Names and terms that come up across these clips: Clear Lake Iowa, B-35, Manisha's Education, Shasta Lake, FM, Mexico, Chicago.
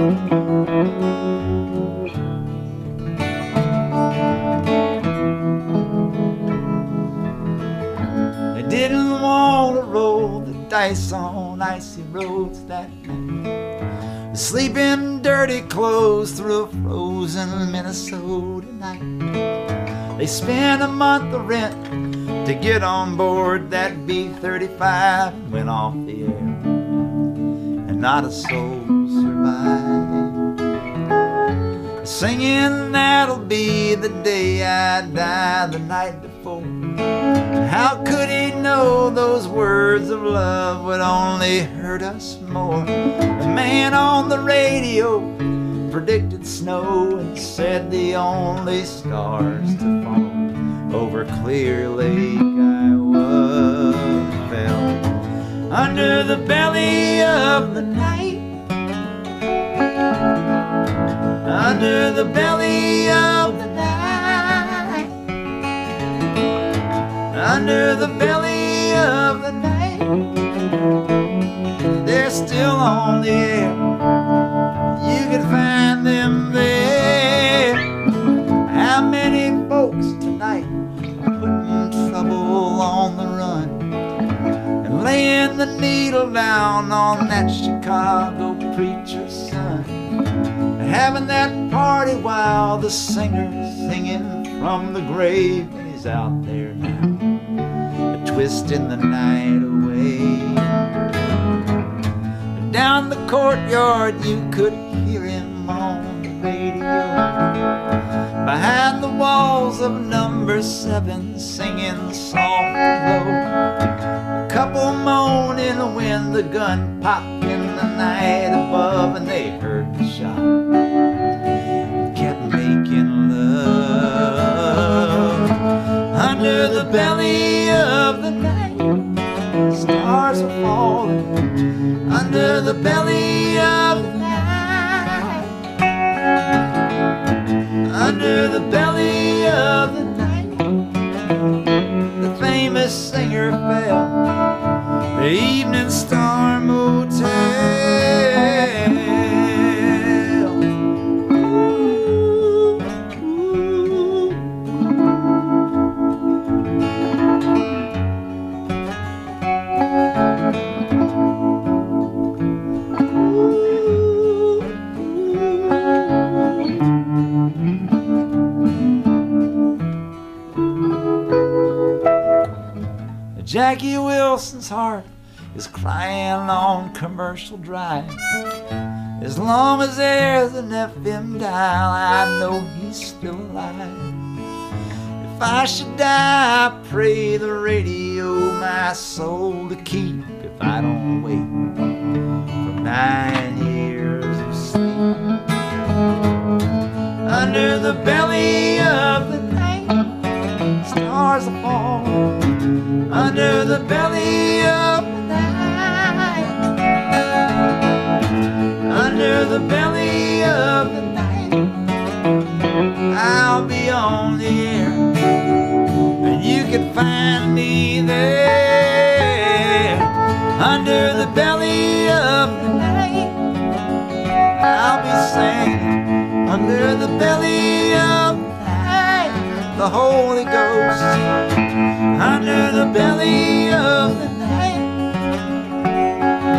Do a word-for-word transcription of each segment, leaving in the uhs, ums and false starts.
I didn't want to roll the dice on icy roads that night, sleep in dirty clothes through a frozen Minnesota night. They spent a month of rent to get on board that B thirty-five, went off the air, and not a soul survived. Singing, that'll be the day I die, the night before. How could he know those words of love would only hurt us more? The man on the radio predicted snow and said the only stars to fall over Clear Lake Iowa fell under the belly of the night, under the belly of the night, under the belly of the night. They're still on the air, you can find them there. How many folks tonight on the run and laying the needle down on that Chicago preacher's son, and having that party while the singer's singing from the grave. He's out there now, twisting the night away. Down the courtyard you could hear him on the radio, behind the walls of number seven, singing soft and low. A couple moaning when the gun popped in the night above, and they heard the shot and kept making love under the belly of the night. Stars are falling under the belly of the night, under the belly of the night. The famous singer fell, the Evening Star Motel. Ooh, ooh. Ooh. Jackie Wilson's heart is crying on Commercial Drive. As long as there's an F M dial, I know he's still alive. If I should die, I pray the radio my soul to keep, if I don't wait for nine years of sleep under the belly of the night. Stars are falling under the belly of the night, under the belly of the night. I'll be on the air, and you can find me there under the belly of the night. I'll be singing under the belly of the night, the Holy Ghost under the belly of the night.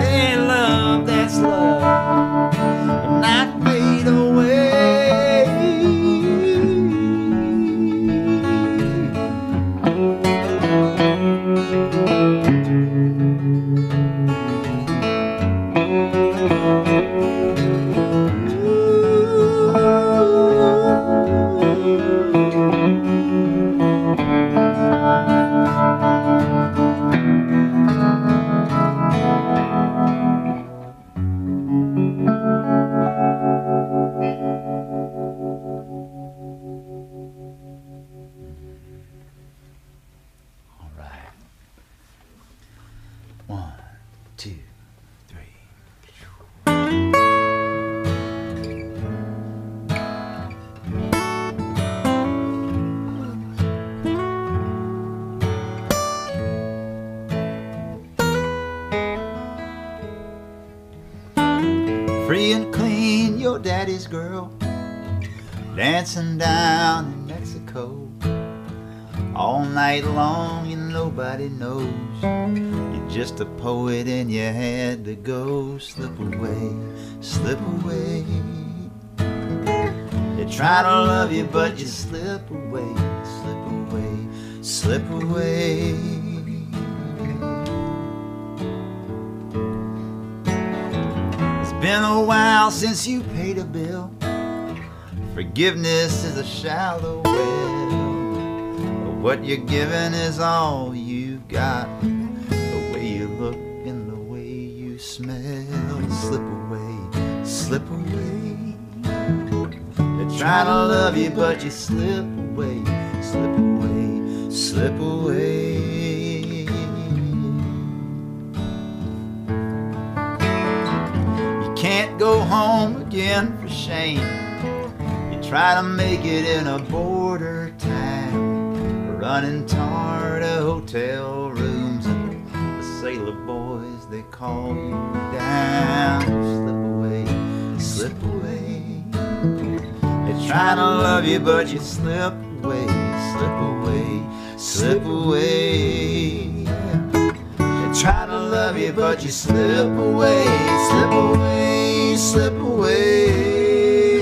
Hey, love, that's love, and I fade away. Ooh. free and clean, your daddy's girl, dancing down in Mexico. All night long and nobody knows, you're just a poet and you had to go. Slip away, slip away. You try to love you but you slip away, slip away, slip away. It's been a while since you paid a bill. Forgiveness is a shallow well, but what you're giving is all you've got. The way you look and the way you smell. Slip away, slip away. They try to love you but you slip away, slip away, slip away. Can't go home again for shame. You try to make it in a border town, running torn to hotel rooms, and the sailor boys, they call you down. Slip away, slip away. They try to love you but you slip away, slip away, slip away. Try to love you, but you slip away, slip away, slip away.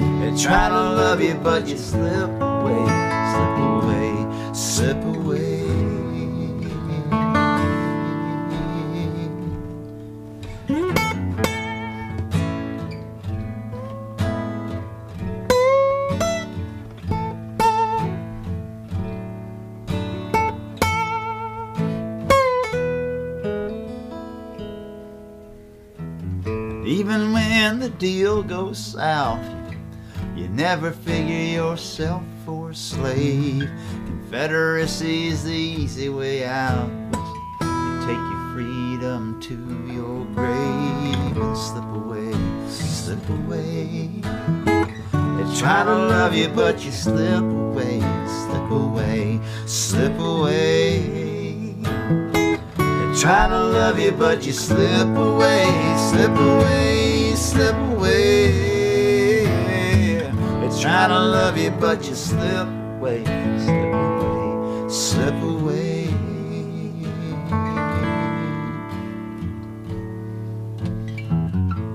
And try to love you, but you slip away, slip away, slip away. Even when the deal goes south, you never figure yourself for a slave. Confederacy's the easy way out, but you take your freedom to your grave. And slip away, slip away. They try to love you, but you slip away, slip away, slip away. Try to love you, but you slip away, slip away, slip away. They try to love you, but you slip away, slip away, slip away.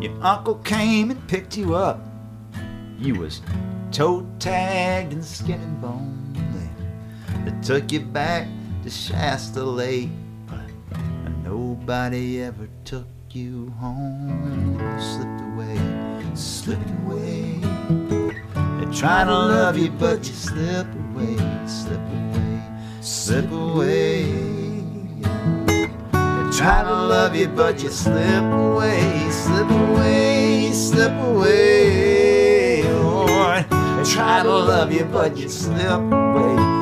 Your uncle came and picked you up. You was toe-tagged and skin and bone. They took you back to Shasta Lake. Nobody ever took you home. Slipped away, slipped away. They try to love you, but you slip away, slip away, slip away. They try to love you, but you slip away, slip away, slip away. They try to love you, but you slip away.